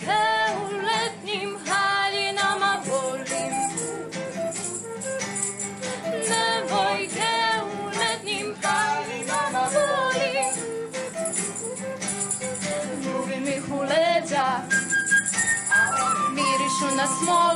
devojke u letnjim haljinama, volim devojke u letnjim haljinama, volim. Ljubim ih u leđa, mirišu na smolu.